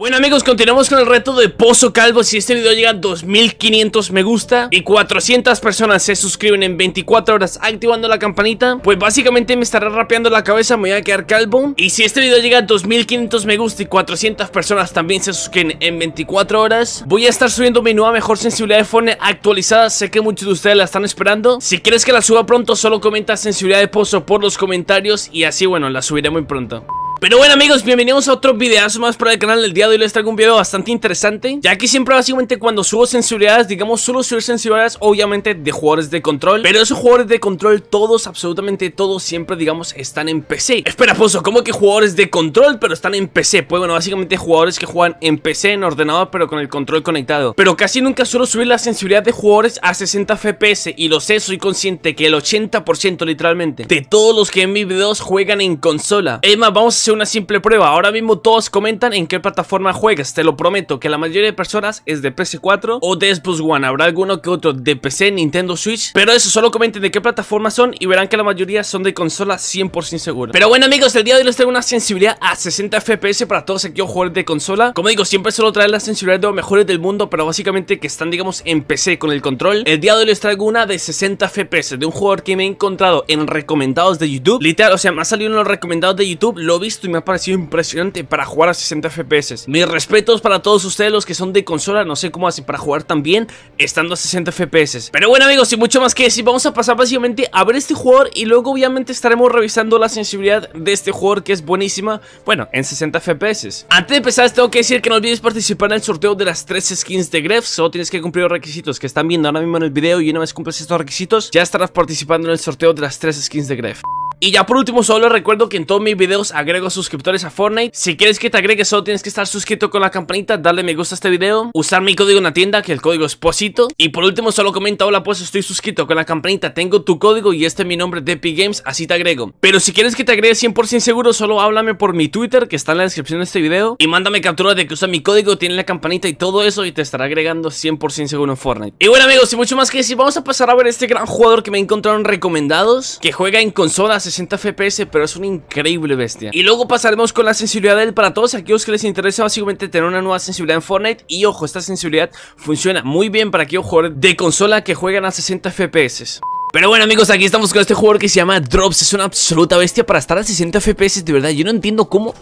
Bueno amigos, continuamos con el reto de Pozo Calvo. Si este video llega a 2500 me gusta y 400 personas se suscriben en 24 horas activando la campanita, pues básicamente me estará rapeando la cabeza, me voy a quedar calvo. Y si este video llega a 2500 me gusta y 400 personas también se suscriben en 24 horas, voy a estar subiendo mi nueva mejor sensibilidad de Fortnite actualizada. Sé que muchos de ustedes la están esperando. Si quieres que la suba pronto, solo comenta sensibilidad de Pozo por los comentarios y así, bueno, la subiré muy pronto. Pero bueno amigos, bienvenidos a otro videazo más para el canal. El día de hoy les traigo un video bastante interesante, ya que siempre básicamente cuando subo sensibilidades, digamos, suelo subir sensibilidades obviamente de jugadores de control, pero esos jugadores de control todos, absolutamente todos, siempre digamos están en PC. Espera Pozo, ¿cómo que jugadores de control pero están en PC? Pues bueno, básicamente jugadores que juegan en PC, en ordenador, pero con el control conectado. Pero casi nunca suelo subir la sensibilidad de jugadores a 60 FPS y lo sé, soy consciente que el 80% literalmente de todos los que en mis videos juegan en consola. Es más, vamos a una simple prueba, ahora mismo todos comentan en qué plataforma juegas, te lo prometo que la mayoría de personas es de PS4 o de Xbox One, habrá alguno que otro de PC, Nintendo Switch, pero eso, solo comenten de qué plataforma son y verán que la mayoría son de consola 100% seguro. Pero bueno amigos, el día de hoy les traigo una sensibilidad a 60 FPS para todos aquellos jugadores de consola. Como digo, siempre suelo traer las sensibilidades de los mejores del mundo, pero básicamente que están digamos en PC con el control. El día de hoy les traigo una de 60 FPS de un jugador que me he encontrado en recomendados de YouTube, literal, o sea, me ha salido en los recomendados de YouTube, lo vi y me ha parecido impresionante para jugar a 60 FPS. Mis respetos para todos ustedes los que son de consola, no sé cómo hacen para jugar tan bien estando a 60 FPS. Pero bueno amigos, sin mucho más que decir, vamos a pasar básicamente a ver este jugador y luego obviamente estaremos revisando la sensibilidad de este jugador que es buenísima, bueno, en 60 FPS. Antes de empezar tengo que decir que no olvides participar en el sorteo de las 3 skins de Grefg. Solo tienes que cumplir los requisitos que están viendo ahora mismo en el video y una vez cumples estos requisitos ya estarás participando en el sorteo de las 3 skins de Grefg. Y ya por último, solo les recuerdo que en todos mis videos agrego suscriptores a Fortnite. Si quieres que te agregue, solo tienes que estar suscrito con la campanita, darle me gusta a este video, usar mi código en la tienda, que el código es POSITO. Y por último, solo comenta, hola pues estoy suscrito con la campanita, tengo tu código y este es mi nombre, DepiGames, así te agrego. Pero si quieres que te agregue 100% seguro, solo háblame por mi Twitter, que está en la descripción de este video, y mándame captura de que usa mi código, tiene la campanita y todo eso, y te estará agregando 100% seguro en Fortnite. Y bueno amigos, sin mucho más que decir, vamos a pasar a ver este gran jugador que me encontraron recomendados, que juega en consola 60 FPS, pero es una increíble bestia. Y luego pasaremos con la sensibilidad de él para todos aquellos que les interesa básicamente tener una nueva sensibilidad en Fortnite. Y ojo, esta sensibilidad funciona muy bien para aquellos jugadores de consola que juegan a 60 FPS. Pero bueno amigos, aquí estamos con este jugador que se llama Drops. Es una absoluta bestia para estar a 60 FPS, de verdad, yo no entiendo cómo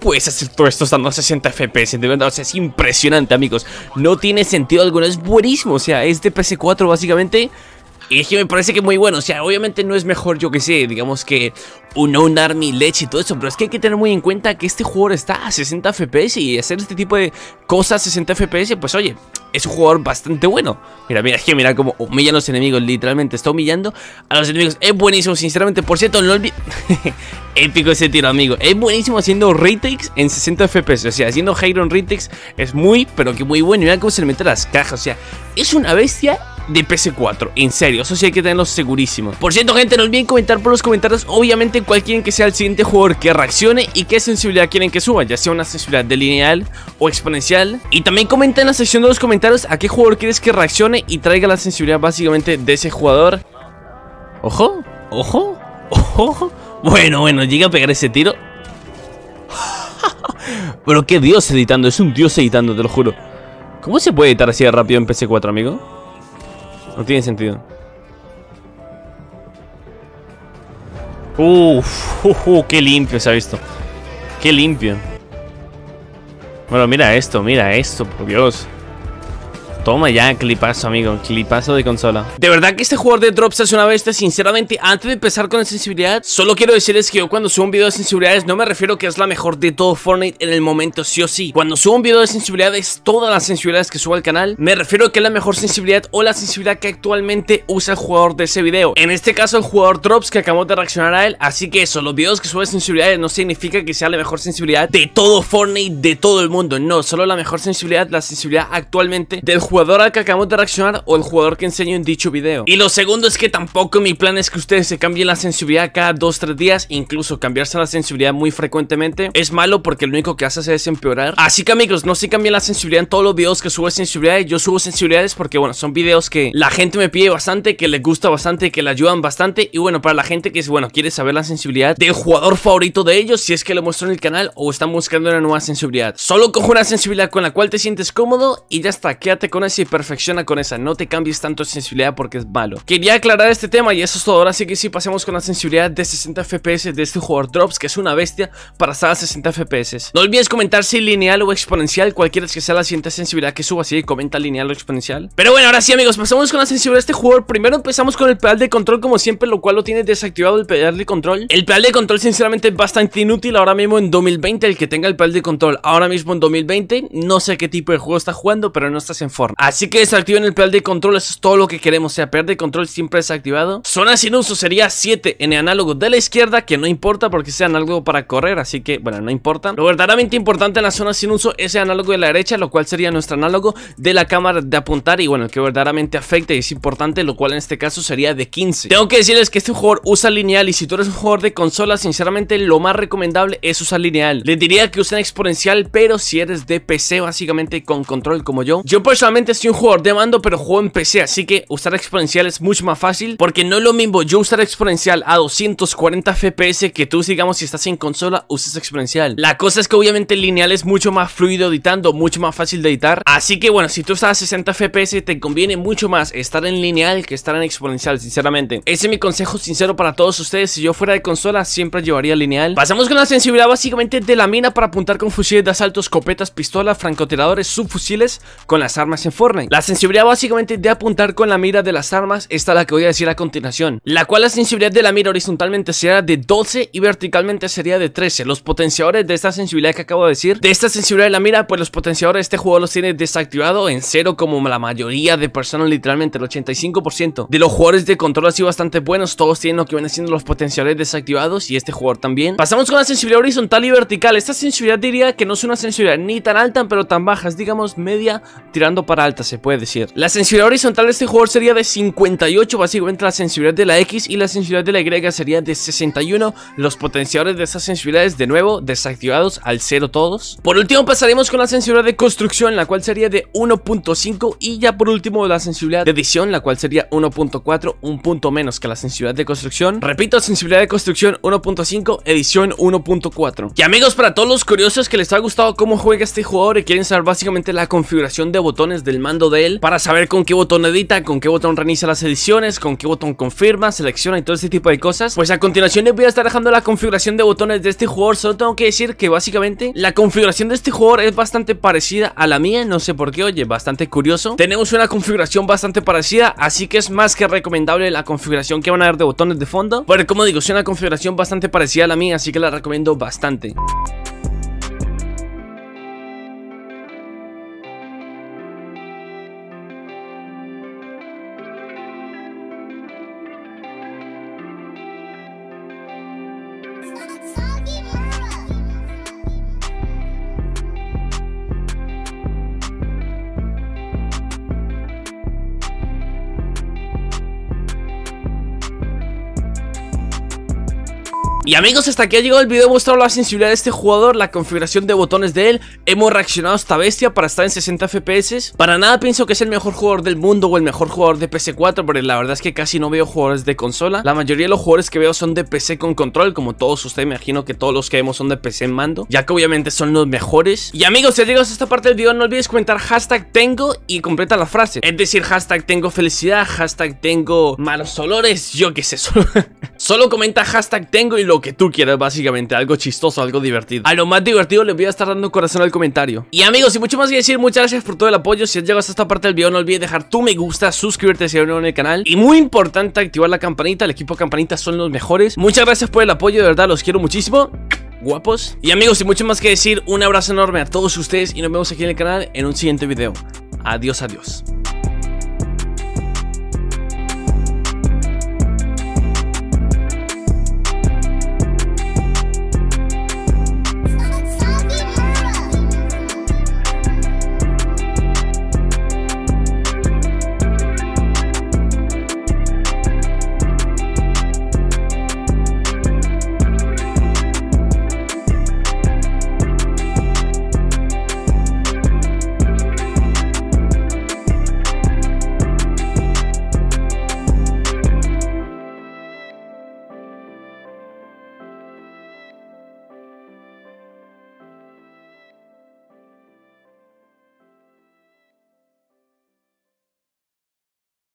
puedes hacer todo esto estando a 60 FPS, de verdad, o sea, es impresionante amigos. No tiene sentido alguno, es buenísimo, o sea, es de PS4 básicamente. Y es que me parece que es muy bueno, o sea, obviamente no es mejor, yo que sé, digamos que un Own Army, leche y todo eso, pero es que hay que tener muy en cuenta que este jugador está a 60 FPS y hacer este tipo de cosas a 60 FPS, pues oye, es un jugador bastante bueno. Mira, mira, es que mira cómo humilla a los enemigos, literalmente está humillando a los enemigos, es buenísimo, sinceramente, por cierto, no olvides... Épico ese tiro, amigo. Es buenísimo haciendo retakes en 60 FPS. O sea, haciendo Hiron retakes es muy, pero que muy bueno. Mira cómo se le mete las cajas. O sea, es una bestia de PS4. En serio, eso sí hay que tenerlo segurísimo. Por cierto, gente, no olviden comentar por los comentarios, obviamente, cuál quieren que sea el siguiente jugador que reaccione y qué sensibilidad quieren que suba, ya sea una sensibilidad de lineal o exponencial. Y también comenta en la sección de los comentarios a qué jugador quieres que reaccione y traiga la sensibilidad básicamente de ese jugador. Ojo, ojo, ojo. Bueno, llega a pegar ese tiro. Pero qué dios editando, es un dios editando, te lo juro. ¿Cómo se puede editar así de rápido en PS4, amigo? No tiene sentido. Qué limpio se ha visto. Qué limpio. Bueno, mira esto, por Dios. Toma ya, clipazo amigo, clipazo de consola. De verdad que este jugador de Drops es una bestia, sinceramente. Antes de empezar con la sensibilidad, solo quiero decirles que yo cuando subo un video de sensibilidades no me refiero que es la mejor de todo Fortnite en el momento, sí o sí. Cuando subo un video de sensibilidades, todas las sensibilidades que subo al canal, me refiero que es la mejor sensibilidad o la sensibilidad que actualmente usa el jugador de ese video. En este caso el jugador Drops, que acabamos de reaccionar a él. Así que eso, los videos que subo de sensibilidades no significa que sea la mejor sensibilidad de todo Fortnite, de todo el mundo. No, solo la mejor sensibilidad, la sensibilidad actualmente del jugador jugador al que acabamos de reaccionar o el jugador que enseño en dicho video. Y lo segundo es que tampoco mi plan es que ustedes se cambien la sensibilidad cada 2-3 días, incluso cambiarse la sensibilidad muy frecuentemente es malo porque lo único que haces es empeorar. Así que amigos, no se cambien la sensibilidad en todos los videos que subo sensibilidades. Yo subo sensibilidades porque bueno, son videos que la gente me pide bastante, que les gusta bastante, que le ayudan bastante. Y bueno, para la gente que es bueno, quiere saber la sensibilidad del jugador favorito de ellos, si es que lo muestro en el canal o están buscando una nueva sensibilidad. Solo coge una sensibilidad con la cual te sientes cómodo y ya está, quédate con esa y perfecciona con esa. No te cambies tanto sensibilidad porque es malo. Quería aclarar este tema y eso es todo. Ahora sí que sí, pasemos con la sensibilidad de 60 FPS de este jugador Drops, que es una bestia para estar a 60 FPS. No olvides comentar si lineal o exponencial, cualquiera que sea la siguiente sensibilidad que suba, así comenta lineal o exponencial. Pero bueno, ahora sí amigos, pasamos con la sensibilidad de este jugador. Primero empezamos con el pedal de control, como siempre, lo cual lo tiene desactivado el pedal de control. El pedal de control sinceramente es bastante inútil ahora mismo en 2020, el que tenga el pedal de control ahora mismo en 2020, no sé qué tipo de juego está jugando, pero no estás en forma. Así que desactiven el pedal de control, eso es todo lo que queremos, o sea, pedal de control siempre desactivado. Zona sin uso sería 7 en el análogo de la izquierda, que no importa porque sea análogo para correr, así que bueno, no importa. Lo verdaderamente importante en la zona sin uso es el análogo de la derecha, lo cual sería nuestro análogo de la cámara de apuntar y bueno, el que verdaderamente afecta y es importante, lo cual en este caso sería de 15. Tengo que decirles que este jugador usa lineal y si tú eres un jugador de consola, sinceramente lo más recomendable es usar lineal. Les diría que usen exponencial, pero si eres de PC básicamente con control como yo. Yo personalmente soy un jugador de mando, pero juego en PC, así que usar exponencial es mucho más fácil porque no es lo mismo yo usar exponencial a 240 FPS que tú, digamos, si estás en consola, uses exponencial. La cosa es que obviamente lineal es mucho más fluido editando, mucho más fácil de editar. Así que bueno, si tú estás a 60 FPS te conviene mucho más estar en lineal que estar en exponencial, sinceramente. Ese es mi consejo sincero para todos ustedes. Si yo fuera de consola siempre llevaría lineal. Pasamos con la sensibilidad básicamente de la mina para apuntar con fusiles de asalto, escopetas, pistolas, francotiradores, subfusiles con las armas en Fortnite. La sensibilidad básicamente de apuntar con la mira de las armas, esta es la que voy a decir a continuación, la cual la sensibilidad de la mira horizontalmente sería de 12 y verticalmente sería de 13. Los potenciadores de esta sensibilidad que acabo de decir, de esta sensibilidad de la mira, pues los potenciadores este juego los tiene desactivado en cero, como la mayoría de personas, literalmente el 85% de los jugadores de control así bastante buenos, todos tienen lo que vienen siendo los potenciadores desactivados y este jugador también. Pasamos con la sensibilidad horizontal y vertical. Esta sensibilidad diría que no es una sensibilidad ni tan alta pero tan baja, es digamos media tirando para alta, se puede decir. La sensibilidad horizontal de este jugador sería de 58, básicamente la sensibilidad de la X, y la sensibilidad de la Y sería de 61. Los potenciadores de estas sensibilidades de nuevo desactivados al cero todos. Por último pasaremos con la sensibilidad de construcción, la cual sería de 1.5, y ya por último la sensibilidad de edición, la cual sería 1.4, un punto menos que la sensibilidad de construcción. Repito, sensibilidad de construcción 1.5, edición 1.4. Y amigos, para todos los curiosos que les ha gustado cómo juega este jugador y quieren saber básicamente la configuración de botones del mando de él, para saber con qué botón edita, con qué botón reinicia las ediciones, con qué botón confirma, selecciona y todo este tipo de cosas, pues a continuación les voy a estar dejando la configuración de botones de este jugador. Solo tengo que decir que básicamente la configuración de este jugador es bastante parecida a la mía, no sé por qué, oye, bastante curioso. Tenemos una configuración bastante parecida, así que es más que recomendable la configuración que van a ver de botones de fondo, porque como digo, es una configuración bastante parecida a la mía, así que la recomiendo bastante. Y amigos, hasta aquí ha llegado el video, he mostrado la sensibilidad de este jugador, la configuración de botones de él, hemos reaccionado a esta bestia para estar en 60 FPS, para nada pienso que es el mejor jugador del mundo o el mejor jugador de PS4, pero la verdad es que casi no veo jugadores de consola, la mayoría de los jugadores que veo son de PC con control, como todos ustedes, me imagino que todos los que vemos son de PC en mando, ya que obviamente son los mejores. Y amigos, si has llegado hasta esta parte del video no olvides comentar hashtag tengo y completa la frase, es decir, hashtag tengo felicidad, hashtag tengo malos olores, yo qué sé, solo comenta hashtag tengo y lo que tú quieras, básicamente algo chistoso, algo divertido. A lo más divertido les voy a estar dando corazón al comentario. Y amigos, y mucho más que decir, muchas gracias por todo el apoyo. Si has llegado hasta esta parte del video no olvides dejar tu me gusta, suscribirte si eres nuevo en el canal, y muy importante activar la campanita, el equipo campanita son los mejores. Muchas gracias por el apoyo, de verdad los quiero muchísimo, guapos. Y amigos, y mucho más que decir, un abrazo enorme a todos ustedes y nos vemos aquí en el canal en un siguiente video. Adiós, adiós.